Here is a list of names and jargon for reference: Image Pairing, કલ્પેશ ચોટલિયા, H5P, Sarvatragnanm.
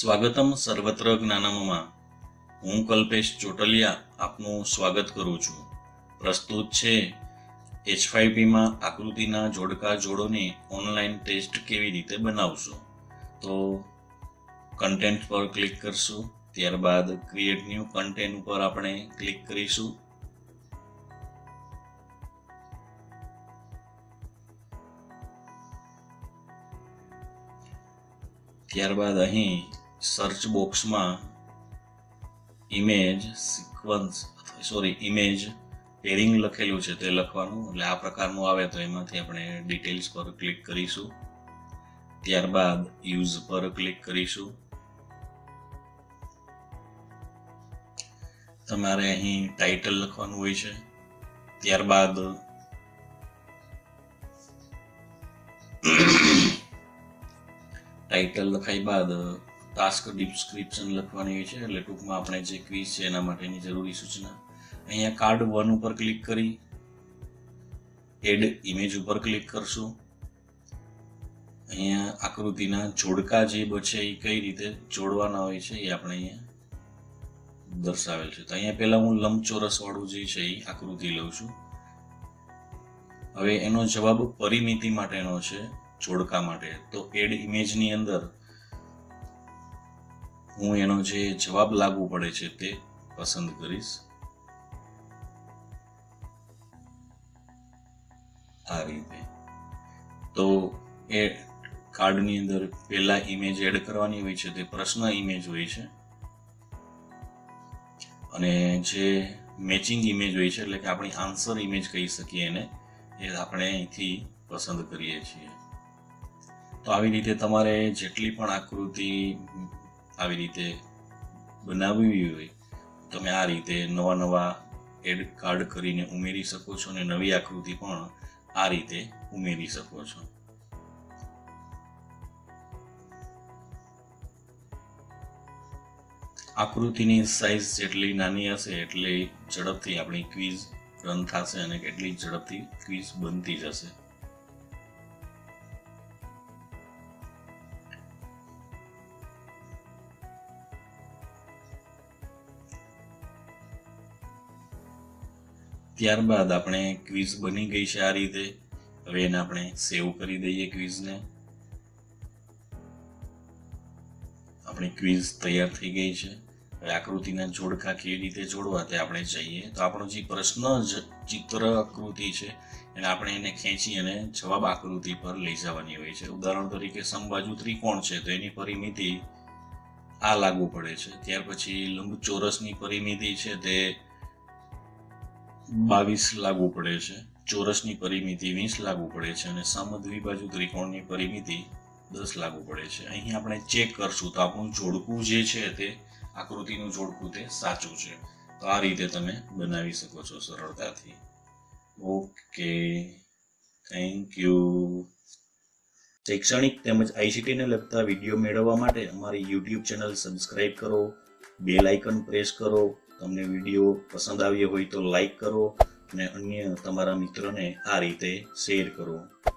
સ્વાગતમ સર્વત્ર જ્ઞાનમમાં હું કલ્પેશ ચોટલિયા આપનું સ્વાગત કરું છું। પ્રસ્તુત છે H5P માં આકૃતિના જોડકા જોડોને ઓનલાઈન ટેસ્ટ કેવી રીતે બનાવશો। તો કન્ટેન્ટ પર ક્લિક કરશું, ત્યારબાદ ક્રિએટ ન્યૂ કન્ટેન્ટ ઉપર આપણે ક્લિક કરીશું। ત્યારબાદ અહીં સર્ચ બોક્સમાં image sequence sorry image pairing લખેલું છે તે લખવાનું, એટલે આ પ્રકારનું આવે તો એમાંથી આપણે ડિટેલ્સ પર ક્લિક કરીશું, ત્યારબાદ યુઝ પર ક્લિક કરીશું। તમારે અહીં ટાઇટલ લખવાનું હોય છે, ત્યારબાદ टाइटल लखाई बाद टास्क डिस्क्रिप्शन लखवानी होय छे, એટલે ટૂંકમાં આપણે જે ક્વિઝ છે એના માટેની જરૂરી સૂચના। અહીંયા કાર્ડ 1 ઉપર ક્લિક કરી એડ ઇમેજ ઉપર ક્લિક કરશું। અહીંયા આકૃતિના જોડકા જે બચે એ કઈ રીતે જોડવાના હોય છે એ આપણે અહીંયા દર્શાવેલ છે। તો અહીંયા પહેલા હું લંબચોરસ વાળું જે છે એ આકૃતિ લઉં છું। હવે એનો જવાબ પરિમિતિ માટેનો છે, जोड़का माटे तो एड इमेज नी अंदर हूँ एनो जे जवाब लागू पड़े छे ते पसंद करीश। आ रीते तो ए कार्ड नी अंदर पहला इमेज एड करवानी होय छे ते प्रश्न इमेज होय छे अने जे मैचिंग इमेज होय छे एटले के आपणी आंसर इमेज कही सकीए एने ए आपणे अहींथी पसंद करीए छीए। तो आवी रीते तमारे जेटली पण आकृति आवी रीते बनावी होय तमे आ रीते नवा नवा एड कार्ड करीने उमेरी सको छो ने नवी आकृति पण आ रीते उमेरी सको छो। आकृतिनी साइज जेटली नानी हशे एटली झड़पथी आपणी क्विज रन थशे अने एटली झड़पथी क्विज बनती जशे। ત્યારબાદ આપણે ક્વિઝ બની ગઈ છે આ રીતે। હવે એને આપણે સેવ કરી દઈએ ક્વિઝને। આપણી ક્વિઝ તૈયાર થઈ ગઈ છે। હવે આકૃતિના જોડકા કેવી રીતે જોડવા તે આપણે જઈએ। તો આપણો જે પ્રશ્ન ચિત્ર આકૃતિ છે એને આપણે એને ખેંચી અને જવાબ આકૃતિ પર લઈ જવાની હોય છે। ઉદાહરણ તરીકે સમબાજુ ત્રિકોણ છે તો એની પરિમિતિ આ લાગુ પડે છે। ત્યાર પછી લંબચોરસની પરિમિતિ છે તે 22 लागू पड़े, चौरसनी परिमिति 20 लागू पड़े, समद्विबाजु त्रिकोणनी परिमिति 10 लागू पड़े। अहीं आपणे चेक करशुं तो आपणुं जोड़कू जे छे ते आकृतिनुं जोड़कू ते साचुं छे। तो आ रीते तमे बनावी शको छो सरळताथी। Okay, thank you. शैक्षणिक तेमज आईसीटी ने लगता विडियो मेळववा माटे अमारी यूट्यूब चेनल सब्सक्राइब करो, बेल आइकन प्रेस करो। तमने वीडियो पसंद आव्यो होय तो लाइक करो ने अन्य तमारा मित्रों ने आ रीते शेर करो।